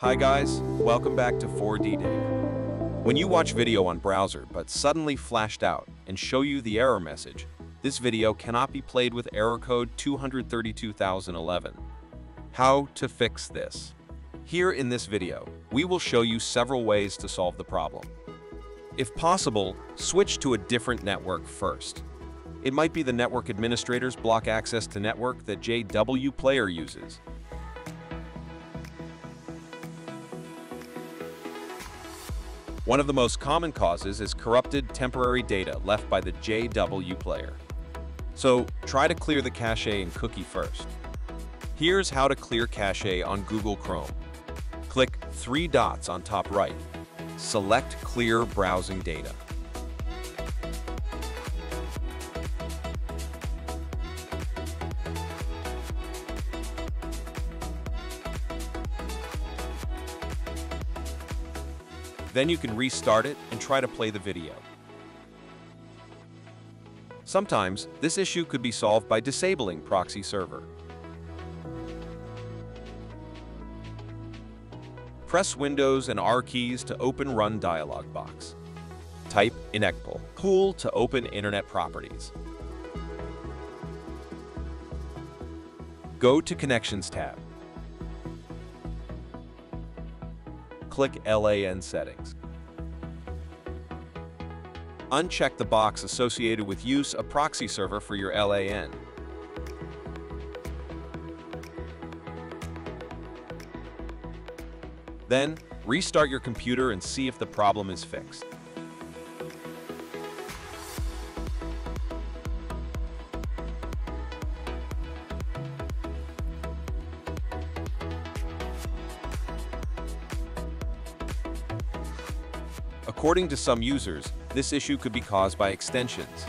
Hi guys, welcome back to 4DDiG. When you watch video on browser but suddenly flashed out and show you the error message, this video cannot be played with error code 232011. How to fix this? Here in this video, we will show you several ways to solve the problem. If possible, switch to a different network first. It might be the network administrator's block access to network that JW Player uses. One of the most common causes is corrupted temporary data left by the JW Player. So try to clear the cache and cookie first. Here's how to clear cache on Google Chrome. Click three dots on top right. Select Clear Browsing Data. Then you can restart it and try to play the video. Sometimes, this issue could be solved by disabling proxy server. Press Windows and R keys to open Run dialog box. Type inetcpl to open Internet Properties. Go to Connections tab. Click LAN Settings. Uncheck the box associated with use a proxy server for your LAN. Then, restart your computer and see if the problem is fixed. According to some users, this issue could be caused by extensions.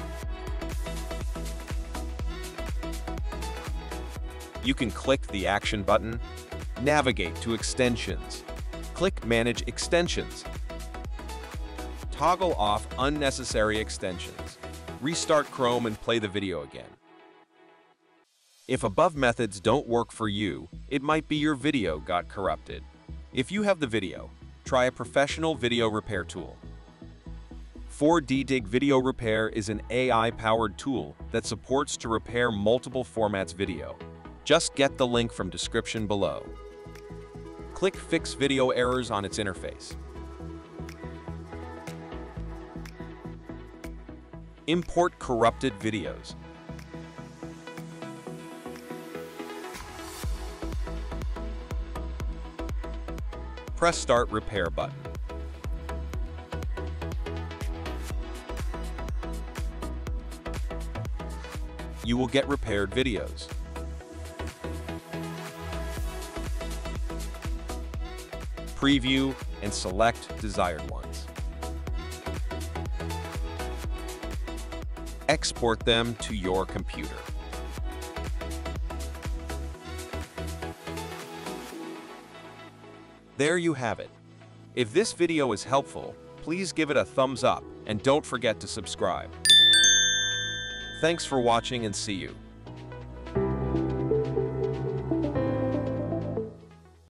You can click the action button, navigate to extensions, click Manage Extensions, toggle off unnecessary extensions, restart Chrome and play the video again. If above methods don't work for you, it might be your video got corrupted. If you have the video, try a professional video repair tool. 4DDiG Video Repair is an AI-powered tool that supports to repair multiple formats video. Just get the link from description below. Click Fix Video Errors on its interface. Import corrupted videos. Press Start Repair button. You will get repaired videos. Preview and select desired ones. Export them to your computer. There you have it. If this video is helpful, please give it a thumbs up and don't forget to subscribe. Thanks for watching and see you.